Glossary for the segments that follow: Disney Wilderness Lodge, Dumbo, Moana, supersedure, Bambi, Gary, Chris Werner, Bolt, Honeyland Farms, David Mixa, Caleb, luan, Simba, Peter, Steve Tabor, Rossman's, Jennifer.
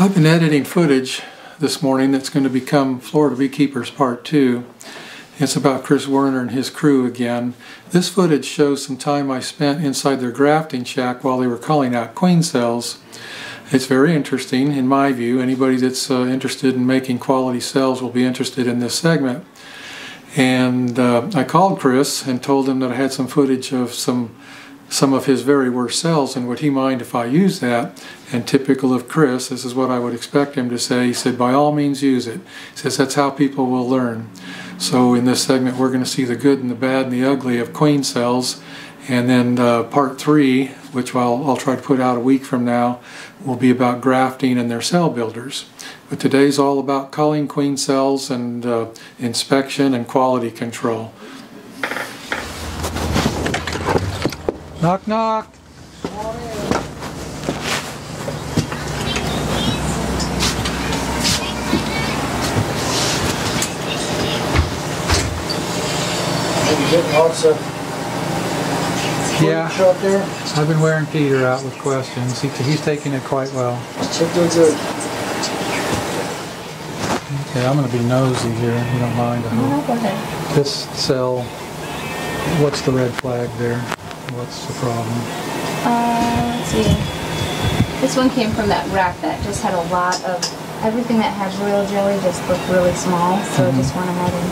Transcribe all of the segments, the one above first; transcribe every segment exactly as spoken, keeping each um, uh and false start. I've been editing footage this morning that's going to become Florida Beekeepers Part two. It's about Chris Werner and his crew again. This footage shows some time I spent inside their grafting shack while they were calling out queen cells. It's very interesting in my view. Anybody that's uh, interested in making quality cells will be interested in this segment. And uh, I called Chris and told him that I had some footage of some some of his very worst cells, and would he mind if I use that? And typical of Chris, this is what I would expect him to say. He said, by all means use it. He says, that's how people will learn. So in this segment we're going to see the good and the bad and the ugly of queen cells, and then uh, part three, which I'll, I'll try to put out a week from now, will be about grafting and their cell builders. But today's all about culling queen cells and uh, inspection and quality control. Knock, knock. Are you getting lots of footage out there? I've been wearing Peter out with questions. He, he's taking it quite well. Okay, I'm going to be nosy here, if you don't mind. No, go ahead. This cell, what's the red flag there? What's the problem? Uh, let's see. This one came from that rack that just had a lot of everything that had real jelly just looked really small, so mm-hmm. I just went ahead and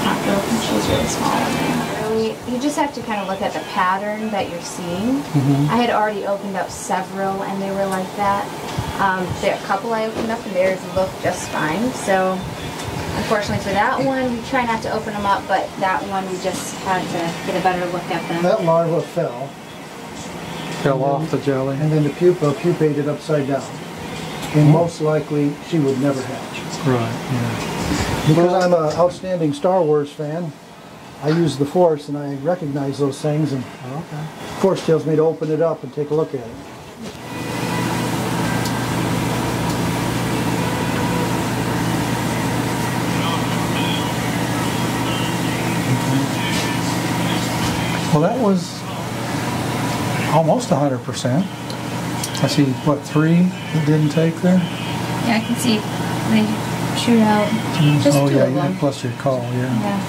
not go because she's really small in there. Really, you just have to kind of look at the pattern that you're seeing. Mm-hmm. I had already opened up several and they were like that. Um, there, a couple I opened up and theirs looked just fine. So unfortunately for that one, we try not to open them up, but that one we just had to get a better look at them. That larva fell. Fell off then, the jelly. And then the pupa pupated upside down. And mm-hmm. most likely, she would never hatch. Right, yeah. Because I'm an outstanding Star Wars fan, I use the Force and I recognize those things. And oh, okay. The Force tells me to open it up and take a look at it. Well, that was almost one hundred percent. I see, what, three that didn't take there? Yeah, I can see they shoot out. Mm-hmm. Just oh, two yeah, of them. Plus your call, yeah. yeah.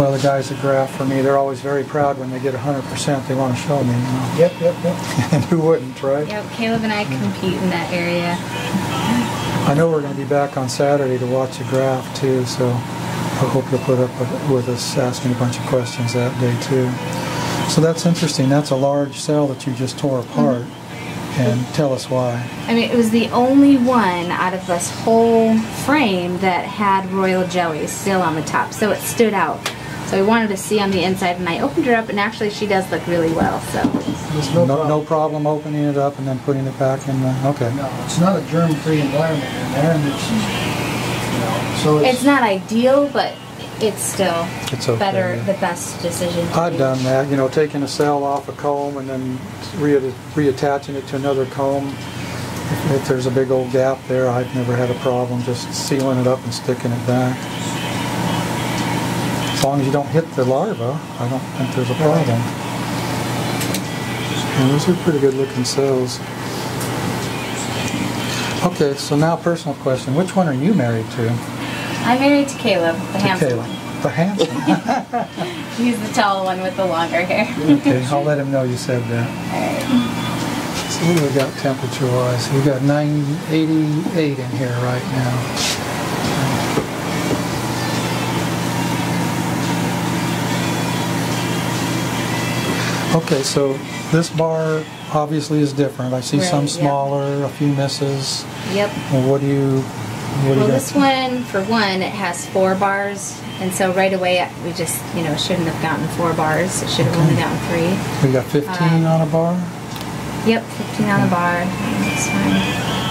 Well, the guys that graft for me, they're always very proud when they get one hundred percent. They want to show me, you know? Yep, yep, yep. And who wouldn't, right? Yep, Caleb and I yeah. compete in that area. I know we're going to be back on Saturday to watch a graft, too, so... I hope you'll put up with us asking a bunch of questions that day too. So that's interesting. That's a large cell that you just tore apart. Mm-hmm. And tell us why. I mean, it was the only one out of this whole frame that had royal jelly still on the top, so it stood out. So I wanted to see on the inside, and I opened her up, and actually she does look really well. So there's no, no, problem. no problem opening it up and then putting it back in the, okay. No, it's not a germ-free environment in there. And it's, So it's, it's not ideal, but it's still it's okay, better, yeah. the best decision to I've do. done that, you know, taking a cell off a comb and then re reattaching it to another comb. If, if there's a big old gap there, I've never had a problem just sealing it up and sticking it back. As long as you don't hit the larva, I don't think there's a problem. And those are pretty good looking cells. Okay, so now personal question. Which one are you married to? I'm married to Caleb, the handsome one. The handsome? He's the tall one with the longer hair. Okay, I'll let him know you said that. Alright. So what do we got temperature-wise? We've got nine eighty-eight in here right now. Okay, so this bar obviously is different. I see right, some smaller, yep. a few misses. Yep. Well, what do you, what do well, you this one, for one, it has four bars, and so right away we just, you know, shouldn't have gotten four bars. It should have okay. only gotten three. We got fifteen um, on a bar? Yep, fifteen okay. on a bar. That's fine.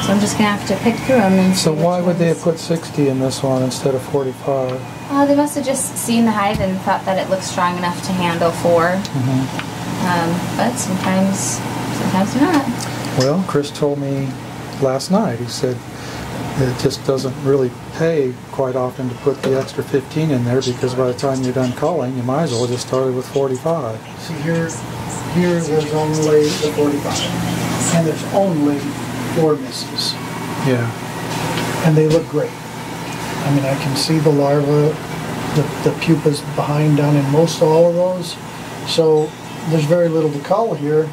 So I'm just going to have to pick through them. And so why would ones. they have put sixty in this one instead of forty-five? Oh, they must have just seen the hive and thought that it looked strong enough to handle four. Mm-hmm. Um, but sometimes, sometimes not. Well, Chris told me last night, he said it just doesn't really pay quite often to put the extra fifteen in there because by the time you're done culling, you might as well just started with forty-five. So here, here was only the forty-five. and there's only four misses. Yeah. And they look great. I mean, I can see the larva, the, the pupa's behind down in most all of those. So there's very little to cull here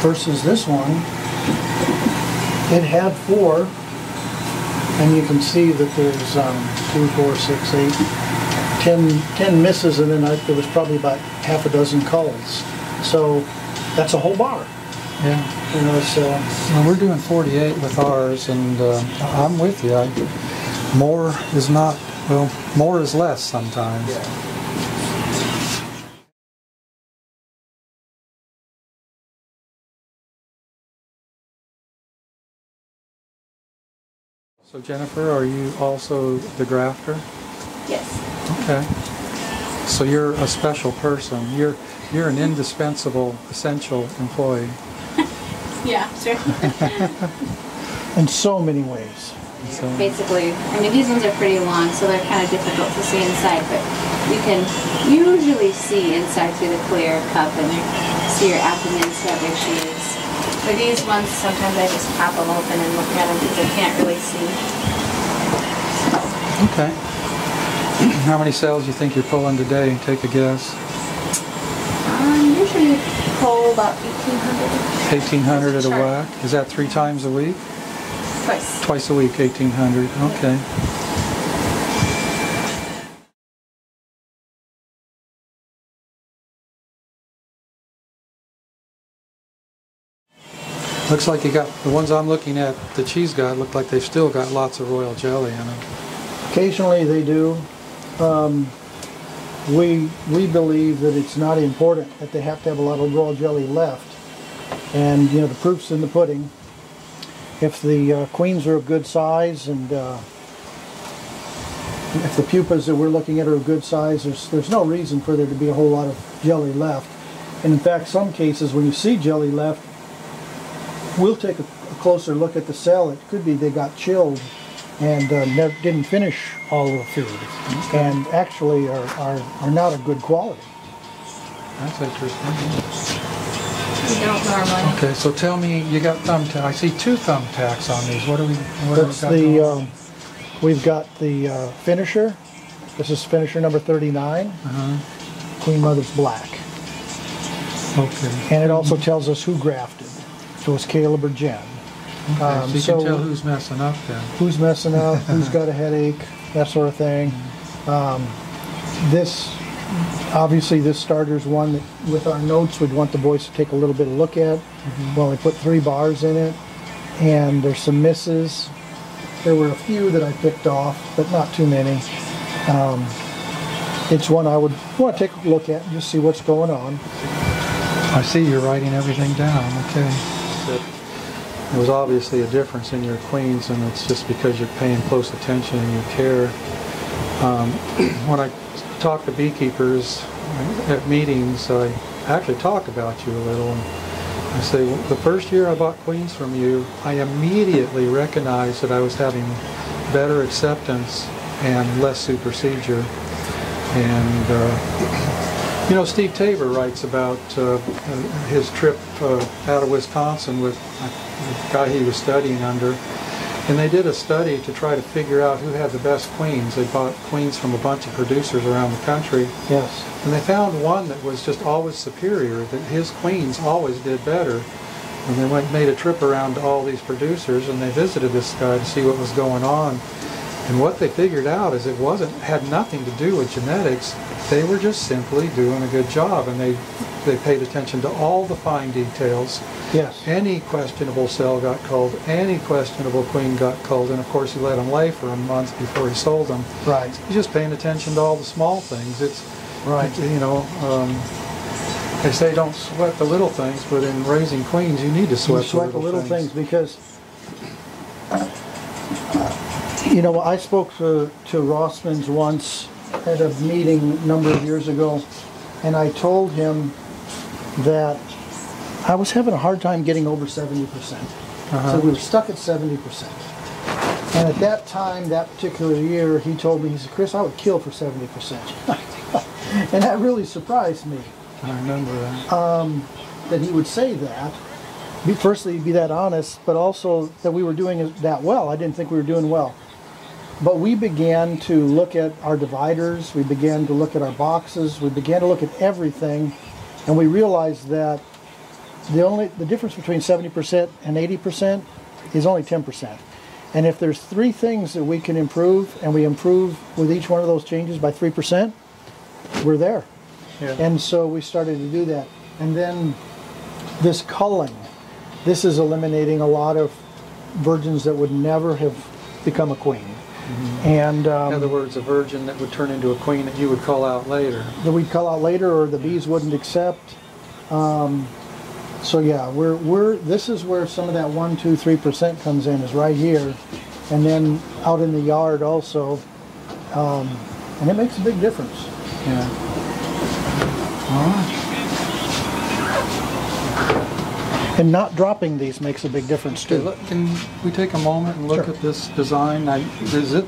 versus this one. It had four, and you can see that there's um, two, four, six, eight, ten, ten misses, and then I, there was probably about half a dozen culls. So that's a whole bar. Yeah. You know, so well, we're doing forty-eight with ours, and uh, I'm with you. I, more is not, well, more is less sometimes. Yeah. So Jennifer, are you also the grafter? Yes. Okay. So you're a special person. You're you're an indispensable, essential employee. Yeah, sure. In so many ways. So. Basically, I mean, these ones are pretty long, so they're kind of difficult to see inside, but you can usually see inside through the clear cup and see your abdomen, see how big she is. For these ones, sometimes I just pop them open and look at them because I can't really see. Okay. How many cells do you think you're pulling today? Take a guess. Um, usually pull about eighteen hundred. eighteen hundred at a whack? Is that three times a week? Twice. Twice a week, eighteen hundred. Okay. Looks like you got, the ones I'm looking at that she's got, look like they've still got lots of royal jelly in them. Occasionally they do. Um, we, we believe that it's not important that they have to have a lot of royal jelly left. And, you know, the proof's in the pudding. If the uh, queens are of good size and uh, if the pupas that we're looking at are of good size, there's, there's no reason for there to be a whole lot of jelly left. And in fact, some cases when you see jelly left, we'll take a closer look at the cell. It could be they got chilled and uh, never, didn't finish all of the food, okay. And actually are, are, are not of good quality. That's interesting. We don't normally. Okay, so tell me, you got thumbtacks. I see two thumbtacks on these. What do we? What That's have we got the. Um, we've got the uh, finisher. This is finisher number thirty-nine. Uh-huh. Queen Mother's Black. Okay. And it also tells us who grafted. So it's Caleb or Jen. Okay, um, so you so can tell who's messing up then. Who's messing up, who's got a headache, that sort of thing. Um, this, obviously this starter's one that with our notes we'd want the boys to take a little bit of a look at. Mm-hmm. Well, we put three bars in it, and there's some misses. There were a few that I picked off, but not too many. Um, it's one I would want to take a look at and just see what's going on. I see you're writing everything down, okay. There was obviously a difference in your queens, and it's just because you're paying close attention and you care. Um, when I talk to beekeepers at meetings, I actually talk about you a little. And I say, well, the first year I bought queens from you, I immediately recognized that I was having better acceptance and less supersedure. And, uh, you know, Steve Tabor writes about uh, his trip uh, out of Wisconsin with the guy he was studying under, and they did a study to try to figure out who had the best queens. They bought queens from a bunch of producers around the country. Yes. And they found one that was just always superior, that his queens always did better. And they went and made a trip around to all these producers, and they visited this guy to see what was going on. And what they figured out is it wasn't had nothing to do with genetics. They were just simply doing a good job, and they they paid attention to all the fine details. Yes. Any questionable cell got culled, any questionable queen got culled, and of course he let them lay for a month before he sold them. Right. So he's just paying attention to all the small things. It's right. You know, um, they say don't sweat the little things, but in raising queens, you need to sweat, you sweat the little, the little things. things because. You know, I spoke to, to Rossman's once at a meeting a number of years ago, and I told him that I was having a hard time getting over seventy percent. Uh-huh. So we were stuck at seventy percent. And at that time, that particular year, he told me, he said, Chris, I would kill for seventy percent. And that really surprised me. I remember that. Um, that he would say that. be, firstly, be that honest, but also that we were doing that well. I didn't think we were doing well. But we began to look at our dividers, we began to look at our boxes, we began to look at everything, and we realized that the only the difference between seventy percent and eighty percent is only ten percent. And if there's three things that we can improve, and we improve with each one of those changes by three percent, we're there. Yeah. And so we started to do that. And then this culling, this is eliminating a lot of virgins that would never have become a queen. Mm-hmm. And um, in other words, a virgin that would turn into a queen that you would call out later. That we'd call out later, or the bees wouldn't accept. Um, so yeah, we're we're this is where some of that one, two, three percent comes in, is right here, and then out in the yard also, um, and it makes a big difference. Yeah. All right. And not dropping these makes a big difference too. Okay, look, can we take a moment and look sure. at this design? I, is it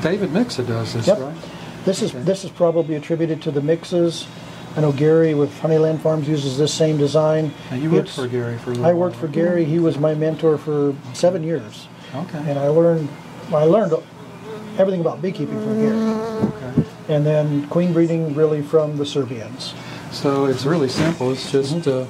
David Mixa does this, yep. right? This okay. is this is probably attributed to the Mixas. I know Gary with Honeyland Farms uses this same design. Now you worked it's, for Gary for a little I worked while, for right? Gary. He was my mentor for seven years. Okay. And I learned I learned everything about beekeeping from Gary. Okay. And then queen breeding really from the Serbians. So it's really simple. It's just. Mm-hmm. uh,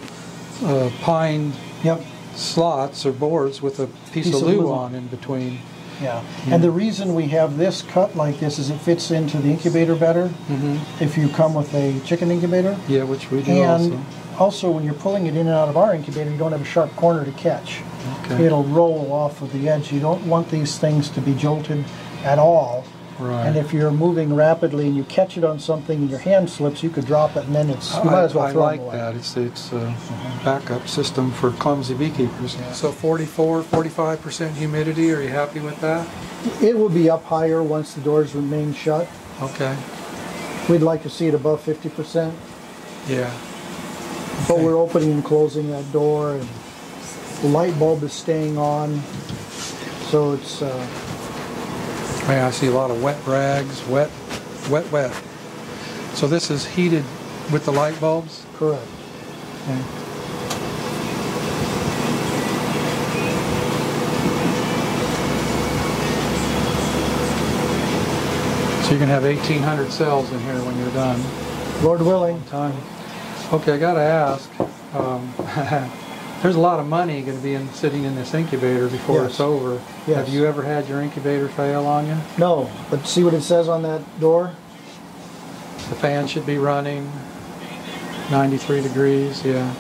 Uh, pine yep. slots or boards with a piece, piece of, of luan on in between. Yeah. yeah, and the reason we have this cut like this is it fits into the incubator better. Mm-hmm. If you come with a chicken incubator. Yeah, which we do and also. And also when you're pulling it in and out of our incubator, you don't have a sharp corner to catch. Okay. It'll roll off of the edge. You don't want these things to be jolted at all. Right. And if you're moving rapidly and you catch it on something and your hand slips, you could drop it and then it's, you might as well I, I throw like it away. I like that. It's, it's a backup system for clumsy beekeepers. Yeah. So forty-four, forty-five percent humidity, are you happy with that? It will be up higher once the doors remain shut. Okay. We'd like to see it above fifty percent. Yeah. But okay. we're opening and closing that door, and the light bulb is staying on, so it's... Uh, I see a lot of wet rags, wet, wet, wet. So this is heated with the light bulbs? Correct. Okay. So you're going to have eighteen hundred cells in here when you're done. Lord willing. Time. Okay, I got to ask, um, there's a lot of money going to be in, sitting in this incubator before yes. it's over. Yes. Have you ever had your incubator fail on you? No, but see what it says on that door? The fan should be running ninety-three degrees, yeah.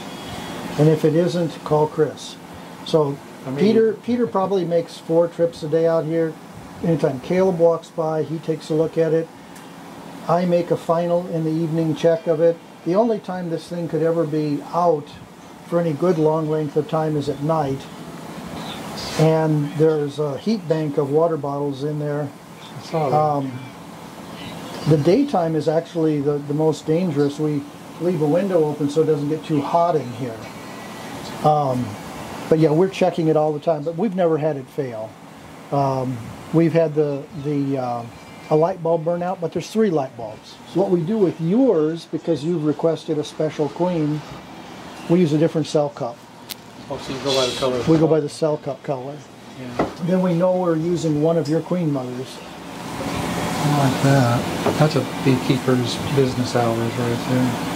And if it isn't, call Chris. So I mean, Peter Peter probably makes four trips a day out here. Anytime Caleb walks by, he takes a look at it. I make a final in the evening check of it. The only time this thing could ever be out for any good long length of time is at night, and there's a heat bank of water bottles in there. I saw that. Um, the daytime is actually the, the most dangerous. We leave a window open so it doesn't get too hot in here. Um, but yeah, we're checking it all the time, but we've never had it fail. Um, we've had the, the uh, a light bulb burn out, but there's three light bulbs. So what we do with yours, because you've requested a special queen, we use a different cell cup. Oh, so you go by the color? We go by the cell cup color. Yeah. Then we know we're using one of your queen mothers. I like that. That's a beekeeper's business hours right there.